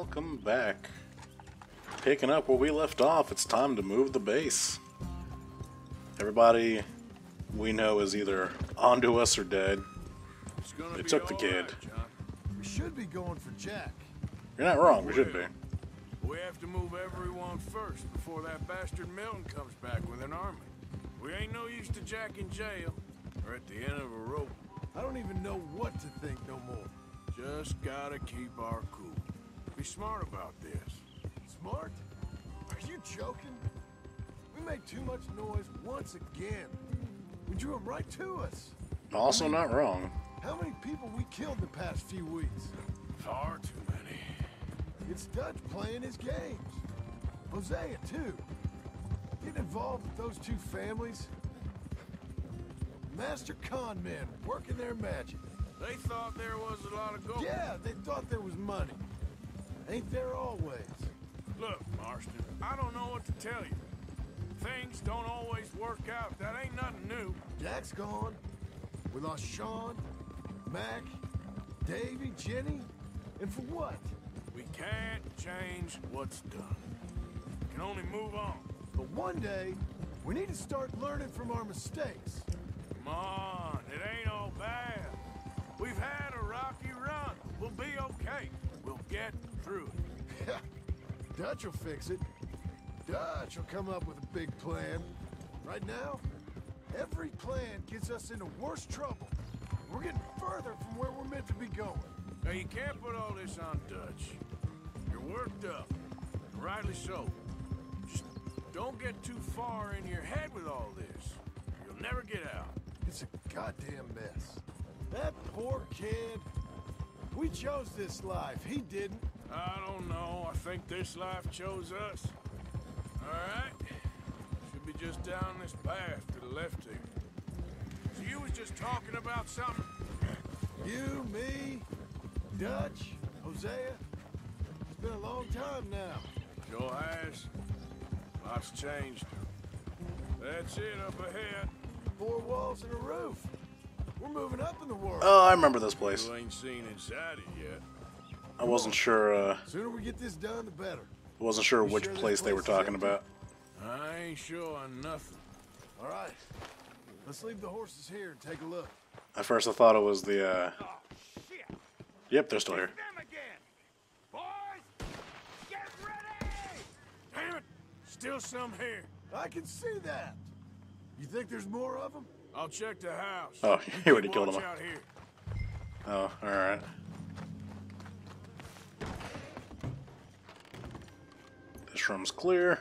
Welcome back. Picking up where we left off, it's time to move the base. Everybody we know is either onto us or dead. They took the kid. Right, we should be going for Jack. You're not wrong, we should be. We have to move everyone first before that bastard Milton comes back with an army. We ain't no use to Jack in jail or at the end of a rope. I don't even know what to think no more. Just gotta keep our cool. Be smart about this. Smart? Are you joking? We made too much noise once again. We drew him right to us. Also not wrong. How many people we killed in the past few weeks? Far too many. It's Dutch playing his games. Hosea, too. Getting involved with those two families. Master con men working their magic. They thought there was a lot of gold. Yeah, they thought there was money. Ain't there always? Look, Marston, I don't know what to tell you. Things don't always work out. That ain't nothing new. Jack's gone. We lost Sean, Mac, Davy, Jenny, and for what? We can't change what's done. We can only move on. But one day, we need to start learning from our mistakes. Come on, it ain't all bad. We've had a rocky run. We'll be okay. We'll get through it. Dutch will fix it. Dutch will come up with a big plan. Right now, every plan gets us into worse trouble. We're getting further from where we're meant to be going. Now, you can't put all this on Dutch. You're worked up, and rightly so. Just don't get too far in your head with all this. You'll never get out. It's a goddamn mess. That poor kid. We chose this life. He didn't. I don't know. I think this life chose us. All right. Should be just down this path to the left here. So you was just talking about something? You, me, Dutch, Hosea. It's been a long time now. Sure has. Lots changed. That's it up ahead. 4 walls and a roof. We're moving up in the world. Oh, I remember this place. You ain't seen inside it yet. I wasn't sure. Sooner we get this done, the better. I wasn't sure which place they were talking about. I ain't sure on nothing. All right, let's leave the horses here and take a look. At first, I thought it was the. Oh, shit. Yep, they're still here. Them again. Boys, get ready! Damn it! Still some here. I can see that. You think there's more of them? I'll check the house. Oh, he already killed him. Oh, alright. This room's clear.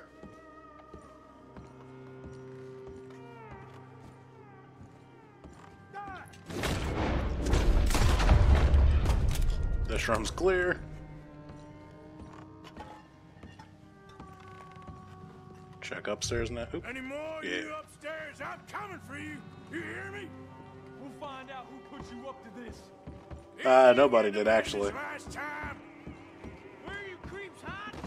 This room's clear. Check upstairs now. Oop. Any more you upstairs? I'm coming for you. You hear me? We'll find out who put you up to this. Nobody did actually. Last time. Where are you creeps hiding?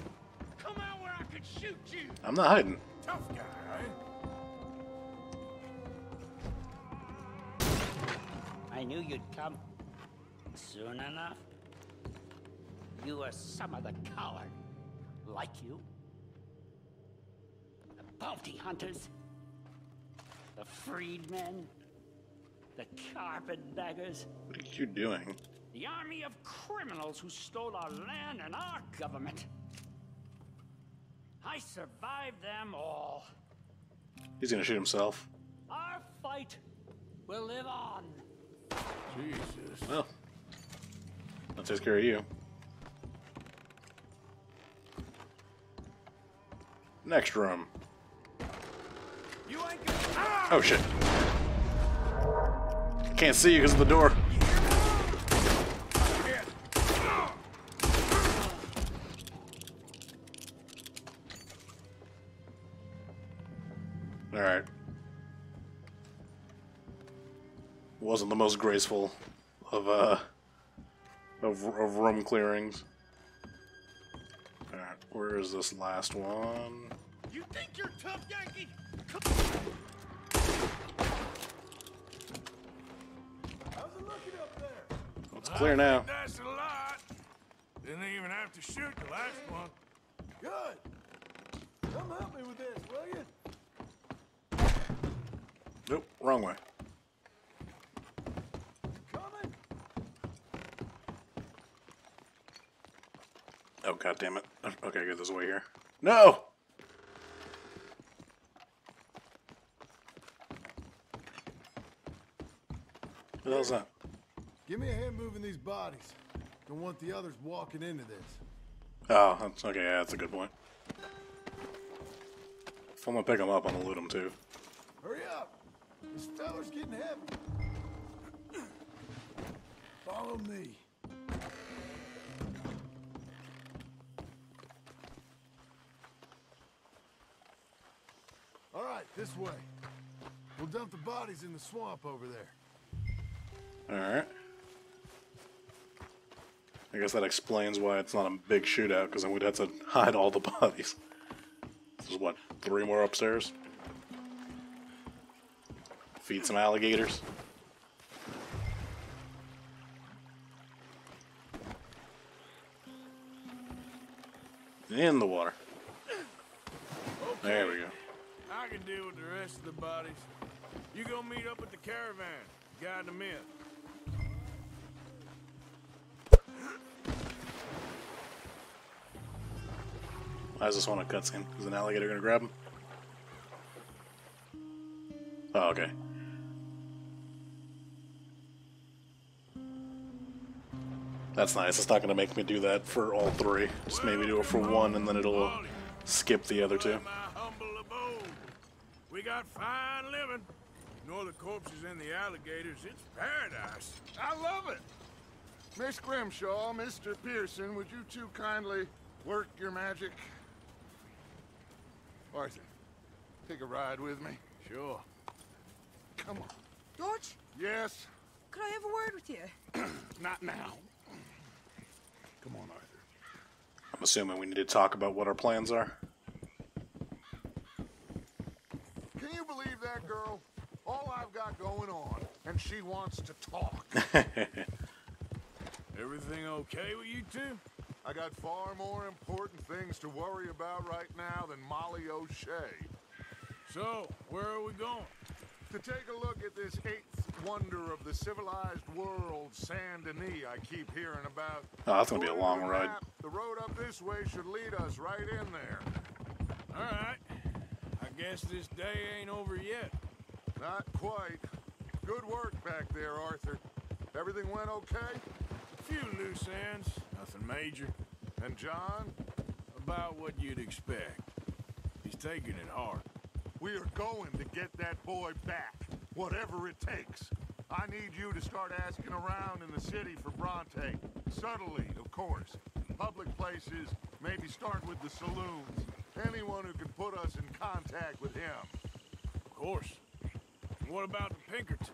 Come out where I could shoot you. I'm not hiding. Tough guy, right? I knew you'd come soon enough. You are some of the coward, like you. Bounty hunters, the freedmen, the carpetbaggers. What are you doing? The army of criminals who stole our land and our government. I survived them all. He's gonna shoot himself. Our fight will live on. Jesus. Well, that takes care of you. Next room. Oh shit. Can't see you because of the door. Alright. Wasn't the most graceful of room clearings. Alright, where is this last one? You think you're tough, Yankee? How's it looking up there? It's clear now. That's a lot. Didn't even have to shoot the last one. Good. Come help me with this, will you? Nope, wrong way. Coming. Oh, god damn it. Okay, I got this way here. No! What the hell's that? Give me a hand moving these bodies. Don't want the others walking into this. Oh, that's okay. Yeah, that's a good point. If I'm gonna pick them up, I'm gonna loot them too. Hurry up! This fella's getting heavy. Follow me. All right, this way. We'll dump the bodies in the swamp over there. Alright. I guess that explains why it's not a big shootout, because then we'd have to hide all the bodies. This is what, 3 more upstairs? Feed some alligators. In the water. Okay. There we go. I can deal with the rest of the bodies. You go meet up with the caravan. Guide them in. I just want a cutscene. Is an alligator gonna grab him? Oh, okay. That's nice. It's not gonna make me do that for all 3. Just maybe do it for 1, and then it'll skip the other 2. We got fine living. Nor the corpses and the alligators. It's paradise. I love it. Miss Grimshaw, Mr. Pearson, would you two kindly work your magic? Arthur, take a ride with me. Sure. Come on. George? Yes? Could I have a word with you? Not now. Come on, Arthur. I'm assuming we need to talk about what our plans are. Can you believe that girl? All I've got going on, and she wants to talk. Everything okay with you two? I got far more important things to worry about right now than Molly O'Shea. So, where are we going? To take a look at this 8th wonder of the civilized world, Saint Denis, I keep hearing about. Oh, that's gonna be a long ride. The road up this way should lead us right in there. All right. I guess this day ain't over yet. Not quite. Good work back there, Arthur. Everything went okay? Few loose ends, nothing major. And John? About what you'd expect. He's taking it hard. We are going to get that boy back, whatever it takes. I need you to start asking around in the city for Bronte. Subtly, of course. Public places, maybe start with the saloons. Anyone who can put us in contact with him. Of course. What about the Pinkertons?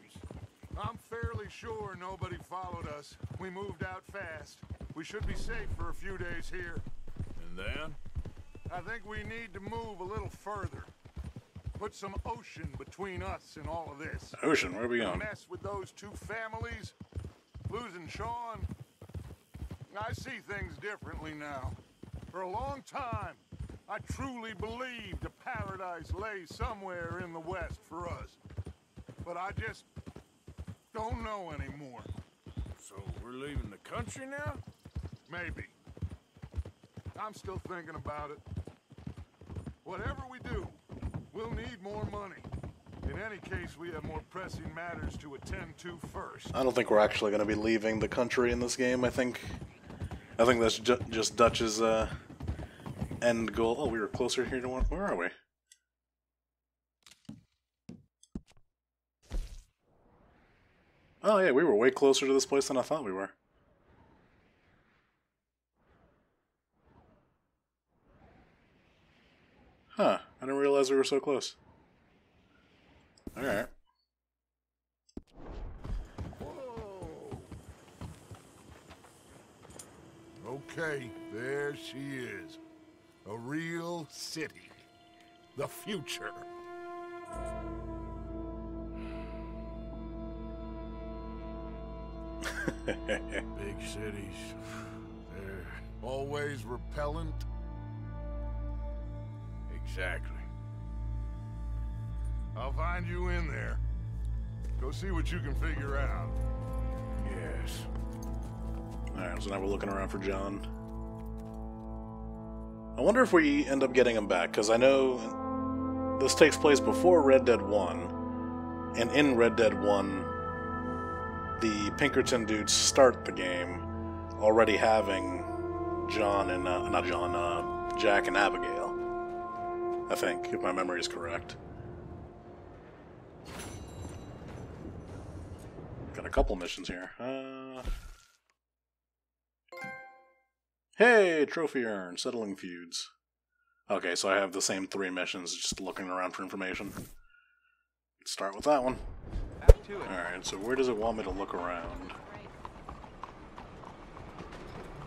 I'm fairly sure nobody followed us. We moved out fast. We should be safe for a few days here. And then? I think we need to move a little further. Put some ocean between us and all of this. Ocean, where are we going? Mess with those 2 families. Losing Sean. I see things differently now. For a long time, I truly believed a paradise lay somewhere in the west for us. But I just don't know anymore. So we're leaving the country now? Maybe. I'm still thinking about it. Whatever we do, we'll need more money. In any case, we have more pressing matters to attend to first. I don't think we're actually going to be leaving the country in this game. I think that's just Dutch's end goal. Oh, we were closer here to one. Where are we? Oh yeah, we were way closer to this place than I thought we were. Huh, I didn't realize we were so close. Alright. Whoa. Okay, there she is. A real city. The future. Big cities, they're Always repellent? Exactly. I'll find you in there. Go see what you can figure out. Yes. Alright, so now we're looking around for John. I wonder if we end up getting him back, because I know this takes place before Red Dead 1, and in Red Dead 1, the Pinkerton dudes start the game already having John and, not John, Jack and Abigail, I think, if my memory is correct. Got a couple missions here. Hey, trophy earned, settling feuds. Okay, so I have the same three missions, just looking around for information. Let's start with that one. Alright, so where does it want me to look around?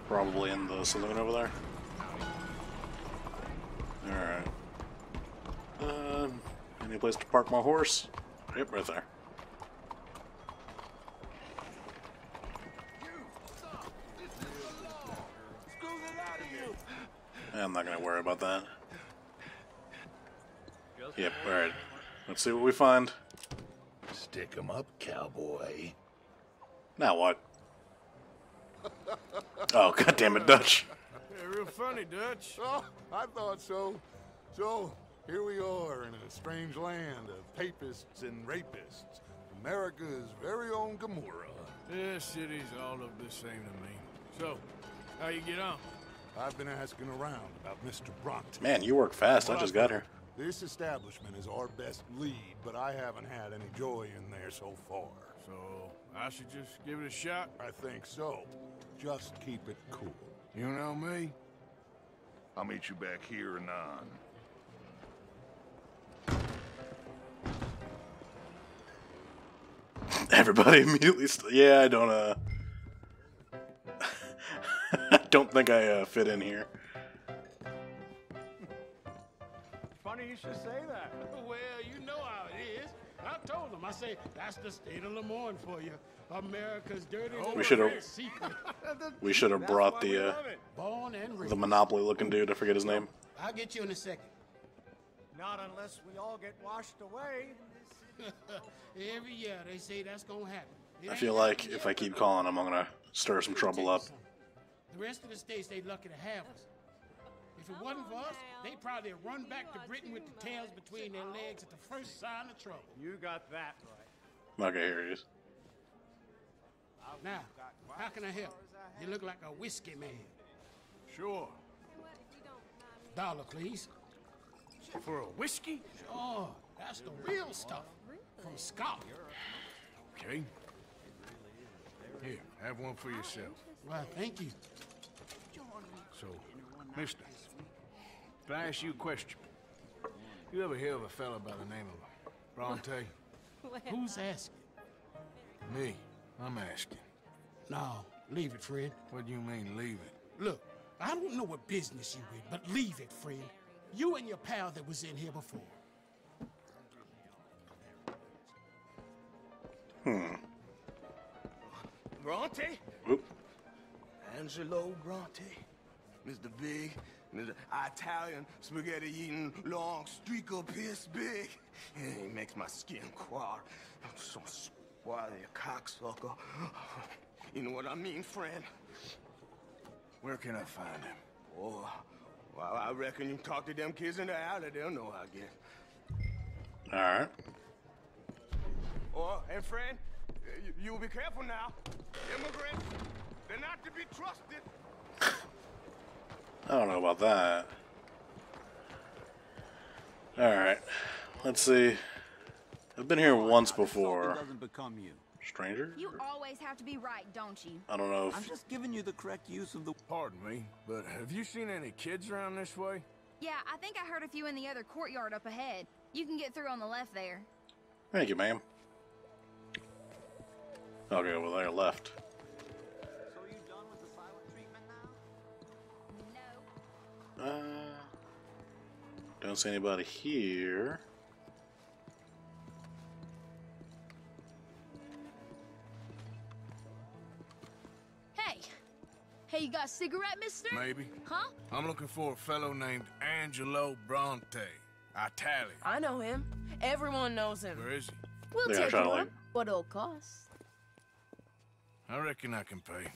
Probably in the saloon over there. Alright. Any place to park my horse? Yep, right there. I'm not going to worry about that. Yep, alright. Let's see what we find. Stick 'em up, cowboy. Now what? Oh, goddammit, Dutch. Yeah, real funny, Dutch. Oh, I thought so. So, here we are in a strange land of papists and rapists. America's very own Gomorrah. This city's all of the same to me. So, how you get on? I've been asking around about Mr. Bronte. Man, you work fast. Well, I just got her. This establishment is our best lead, but I haven't had any joy in there so far. So, I should just give it a shot? I think so. Just keep it cool. You know me? I'll meet you back here anon. Everybody immediately... yeah, I don't, don't think I fit in here. Funny you should say that. Well, you know how it is. I told them. I say that's the state of Lemoyne for you. America's dirty. We should have. We should have brought the Monopoly-looking dude. I forget his name. I'll get you in a second. Not unless we all get washed away. Every year they say that's gonna happen. I feel like if I keep calling him, I'm gonna stir some trouble up. The rest of the states, they lucky to have us. If it wasn't for us, they'd probably run back to Britain with the tails between their legs at the first sign of trouble. You got that right. Okay, here he is. Now, how can I help? You look like a whiskey man. Sure. $1, please. For a whiskey? Sure. That's the real stuff. From Scotland. Okay. Here, have one for yourself. Well, thank you. So, mister, can I ask you a question? You ever hear of a fella by the name of Bronte? Who's asking? Me. I'm asking. No, leave it, Fred. What do you mean, leave it? Look, I don't know what business you in, but leave it, Fred. You and your pal that was in here before. Bronte? Oop. Angelo Bronte. Mr. Big, Mr. Italian, spaghetti-eating, long streak of piss big. He makes my skin crawl. I'm so spoiled, a cocksucker. You know what I mean, friend? Where can I find him? Oh, well, I reckon you talk to them kids in the alley. They'll know, I guess. All right. Oh, and friend, you'll be careful now. Immigrants, they're not to be trusted. I don't know about that. Alright, let's see. I've been here once before. Stranger? You always have to be right, don't you? I don't know if... I'm just giving you the correct use of the... Pardon me, but have you seen any kids around this way? Yeah, I think I heard a few in the other courtyard up ahead. You can get through on the left there. Thank you, ma'am. Okay, well, they're left. So are you done with the silent treatment now? No. Don't see anybody here. Hey, you guys cigarette, mister? Maybe. Huh? I'm looking for a fellow named Angelo Bronte. Italian. I know him. Everyone knows him. Where is he? We'll take him. Like... What all costs? I reckon I can pay.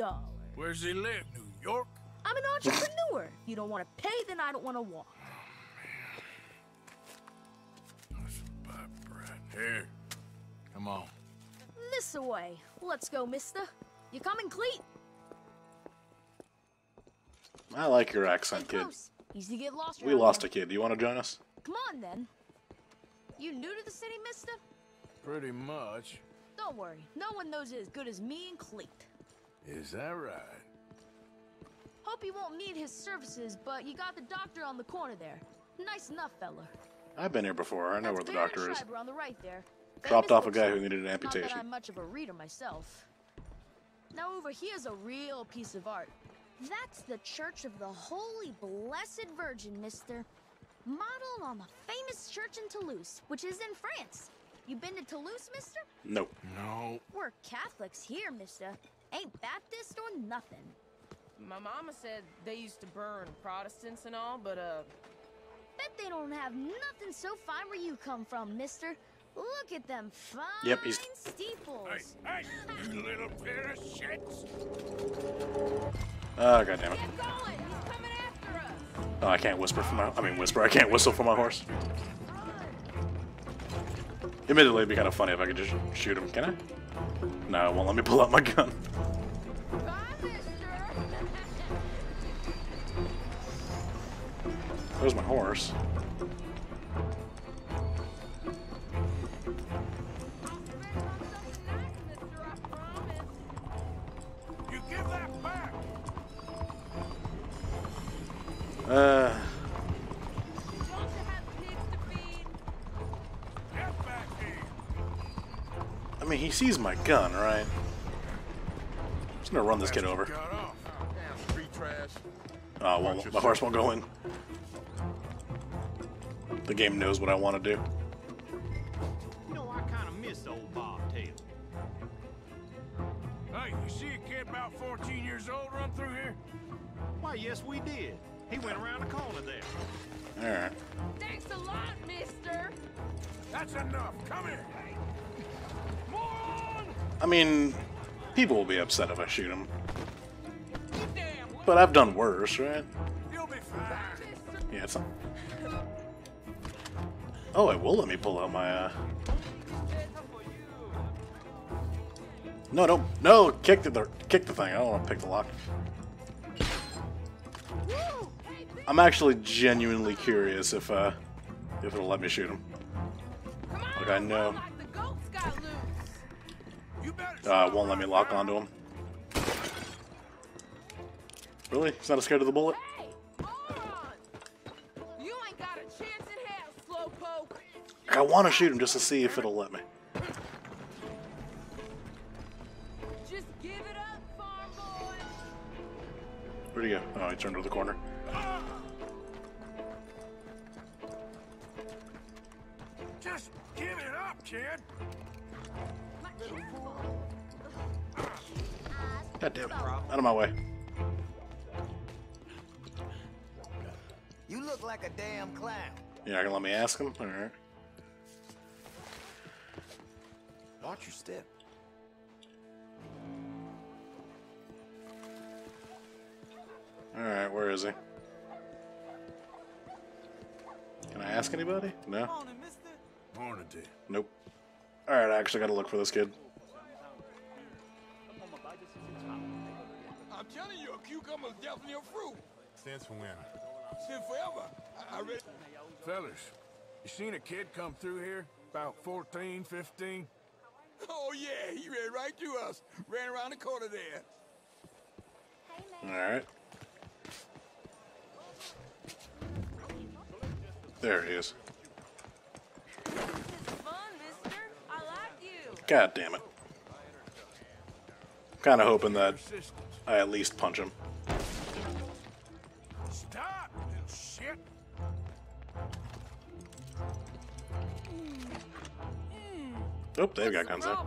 $5. Where does he live? New York? I'm an entrepreneur. If you don't want to pay, then I don't want to walk. Oh, man. Let's buy bread. Here. Come on. This away. Let's go, mister. You coming, Cleet? I like your accent, kid. Easy to get lost. We lost a kid. Do you want to join us? Come on, then. You new to the city, mister? Pretty much. Don't worry. No one knows it as good as me and Cleet. Is that right? Hope you won't need his services, but you got the doctor on the corner there. Nice enough, fella. I've been here before. I know where the doctor is. On the right there. Dropped off a guy who needed an amputation. Not that I'm much of a reader myself. Now over here's a real piece of art. That's the Church of the Holy Blessed Virgin, mister. Modeled on the famous church in Toulouse, which is in France. You been to Toulouse, mister? Nope. No. We're Catholics here, mister. Ain't Baptist or nothing. My mama said they used to burn Protestants and all, but bet they don't have nothing so fine where you come from, mister. Look at them fine steeples. Hey, hey, you little pair of shits. Oh, goddamn it. Get going. He's coming after us. Oh, I can't whisper for my I can't whistle for my horse. Admittedly, it'd be kind of funny if I could just shoot him. Can I? No, it won't let me pull out my gun. There's my horse. You give that back. I mean, he sees my gun, right? I'm just gonna run this kid over. Oh, well, my horse won't go in. The game knows what I want to do. You know, I kind of miss old Bobtail. Hey, you see a kid about 14 years old run through here? Why, yes, we did. He went around the corner there. All right. Thanks a lot, mister. That's enough. Come here. Moron! I mean, people will be upset if I shoot him. But I've done worse, right? You'll be fine. Yeah, it's not. Oh, it will let me pull out my, No, don't... No! Kick the thing. I don't want to pick the lock. I'm actually genuinely curious if it'll let me shoot him. Like, I know... it won't let me lock onto him. Really? He's not scared of the bullet? I want to shoot him just to see if it'll let me. Just give it up, farm boy. Where'd he go? Oh, he turned to the corner. Just give it up, kid. God damn it. Out of my way. You look like a damn clown. You're not gonna let me ask him? Alright. Watch your step. Alright, where is he? Can I ask anybody? No? Morning, mister. Morning, dude. Nope. Alright, I actually gotta look for this kid. I'm telling you, a cucumber's definitely a fruit. Stands for when? Since forever. I read... Fellas, you seen a kid come through here? About 14, 15? Oh, yeah, he ran right through us. Ran around the corner there. All right. There he is. This is fun, mister. I like you. God damn it. I'm kind of hoping that I at least punch him. Stop, shit. Oh, they've got guns out.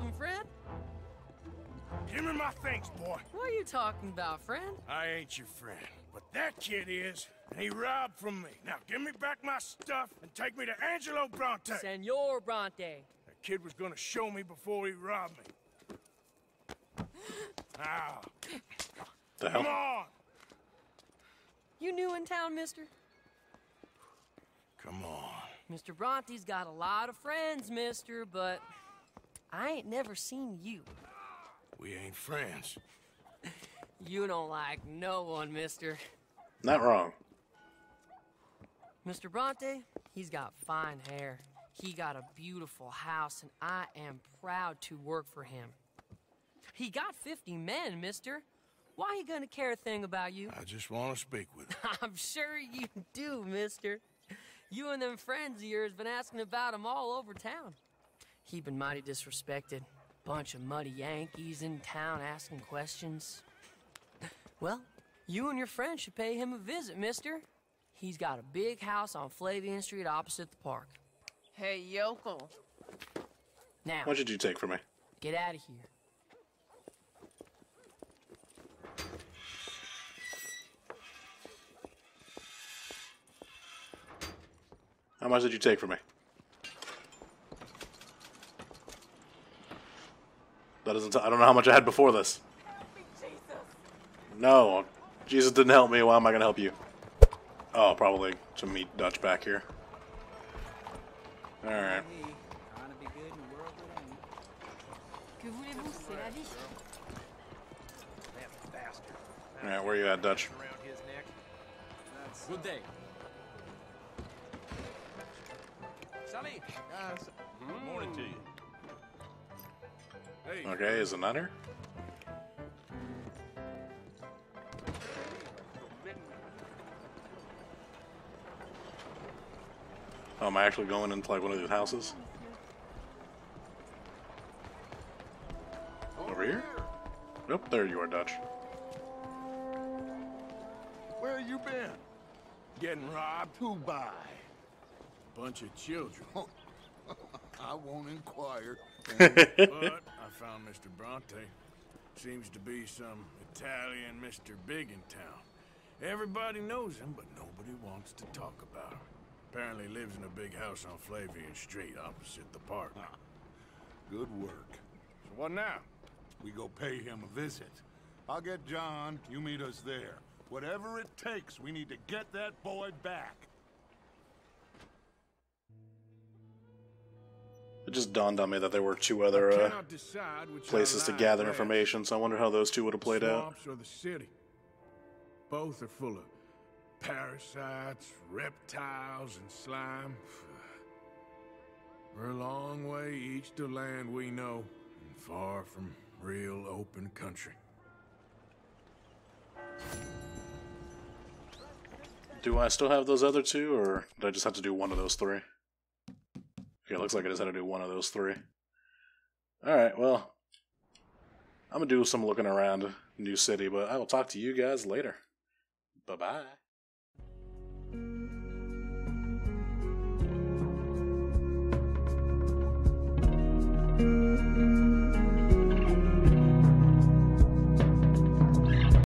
Give me my thanks, boy. What are you talking about, friend? I ain't your friend, but that kid is, and he robbed from me. Now give me back my stuff and take me to Angelo Bronte. Senor Bronte. That kid was gonna show me before he robbed me. Ow. The hell? Come on! You new in town, mister? Come on. Mr. Bronte's got a lot of friends, mister, but I ain't never seen you. We ain't friends. You don't like no one, mister. Not wrong. Mr. Bronte, he's got fine hair. He got a beautiful house, and I am proud to work for him. He got 50 men, mister. Why you gonna care a thing about you? I just want to speak with him. I'm sure you do, mister. You and them friends of yours been asking about him all over town. He been mighty disrespected. Bunch of muddy Yankees in town asking questions. Well, you and your friend should pay him a visit, mister. He's got a big house on Flavian Street opposite the park. Hey, yokel. Now. What did you take from me? Get out of here. How much did you take from me? That doesn't. I don't know how much I had before this. Help me, Jesus. No, Jesus didn't help me. Why am I gonna help you? Oh, probably to meet Dutch back here. All right. All right, where you at, Dutch? Good day. Morning to you. Okay, is it not here? Oh, am I actually going into like one of these houses? Over here? Nope, there you are, Dutch. Where you been? Getting robbed? Who by? Bunch of children. I won't inquire. But I found Mr. Bronte. Seems to be some Italian Mr. Big in town. Everybody knows him, but nobody wants to talk about him. Apparently lives in a big house on Flavian Street opposite the park. Good work. So what now? We go pay him a visit. I'll get John. You meet us there. Whatever it takes, we need to get that boy back. It just dawned on me that there were two other places to gather information, so I wonder how those two would have played out. Or the city. Both are full of parasites, reptiles, and slime. We're a long way east to land we know, and far from real open country. Do I still have those other two, or did I just have to do one of those three? Okay, looks like I just had to do one of those three. Alright, well, I'm gonna do some looking around New City, but I will talk to you guys later. Bye-bye.